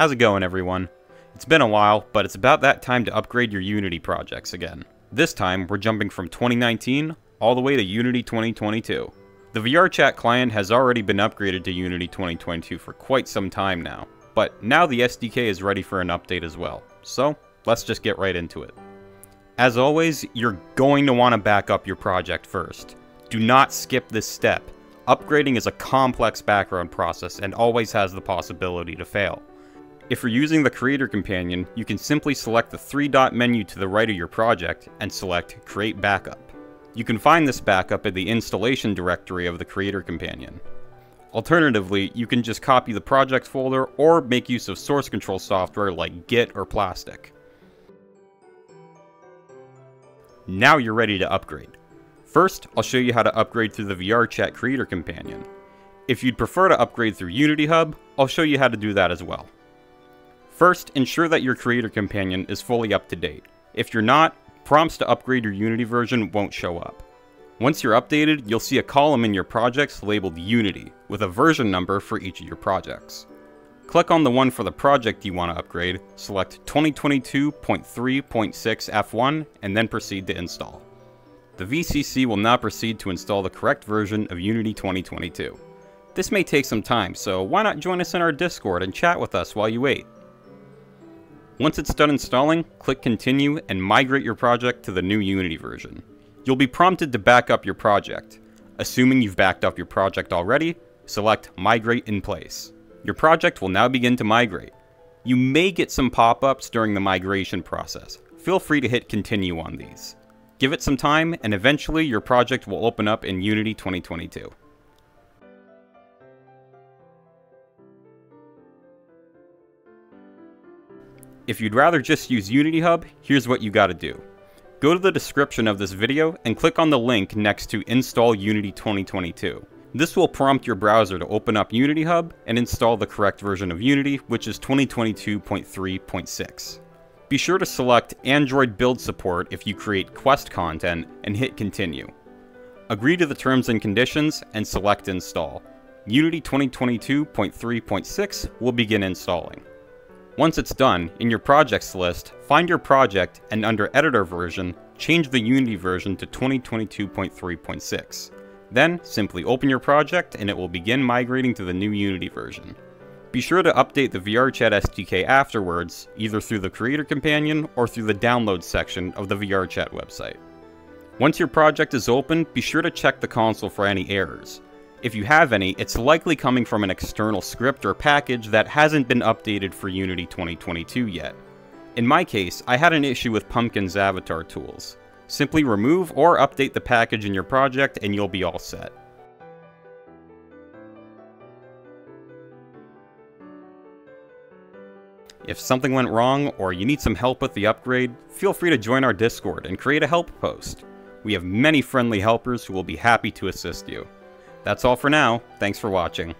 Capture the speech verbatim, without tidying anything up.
How's it going, everyone? It's been a while, but it's about that time to upgrade your Unity projects again. This time, we're jumping from twenty nineteen all the way to Unity twenty twenty-two. The VRChat client has already been upgraded to Unity twenty twenty-two for quite some time now, but now the S D K is ready for an update as well. So, let's just get right into it. As always, you're going to want to back up your project first. Do not skip this step. Upgrading is a complex background process and always has the possibility to fail. If you're using the Creator Companion, you can simply select the three-dot menu to the right of your project and select Create Backup. You can find this backup in the installation directory of the Creator Companion. Alternatively, you can just copy the project folder or make use of source control software like Git or Plastic. Now you're ready to upgrade. First, I'll show you how to upgrade through the VRChat Creator Companion. If you'd prefer to upgrade through Unity Hub, I'll show you how to do that as well. First, ensure that your Creator Companion is fully up to date. If you're not, prompts to upgrade your Unity version won't show up. Once you're updated, you'll see a column in your projects labeled Unity, with a version number for each of your projects. Click on the one for the project you want to upgrade, select twenty twenty-two point three point six F one, and then proceed to install. The V C C will now proceed to install the correct version of Unity twenty twenty-two. This may take some time, so why not join us in our Discord and chat with us while you wait. Once it's done installing, click Continue and migrate your project to the new Unity version. You'll be prompted to back up your project. Assuming you've backed up your project already, select Migrate in Place. Your project will now begin to migrate. You may get some pop-ups during the migration process. Feel free to hit Continue on these. Give it some time, and eventually your project will open up in Unity twenty twenty-two. If you'd rather just use Unity Hub, here's what you gotta do. Go to the description of this video and click on the link next to Install Unity twenty twenty-two. This will prompt your browser to open up Unity Hub and install the correct version of Unity, which is twenty twenty-two point three point six. Be sure to select Android build support if you create Quest content and hit Continue. Agree to the terms and conditions and select Install. Unity twenty twenty-two point three point six will begin installing. Once it's done, in your projects list, find your project and under Editor Version, change the Unity version to twenty twenty-two point three point six. Then, simply open your project and it will begin migrating to the new Unity version. Be sure to update the VRChat S D K afterwards, either through the Creator Companion or through the Download section of the VRChat website. Once your project is open, be sure to check the console for any errors. If you have any, it's likely coming from an external script or package that hasn't been updated for Unity twenty twenty-two yet. In my case, I had an issue with Pumpkin's Avatar Tools. Simply remove or update the package in your project and you'll be all set. If something went wrong or you need some help with the upgrade, feel free to join our Discord and create a help post. We have many friendly helpers who will be happy to assist you. That's all for now. Thanks for watching.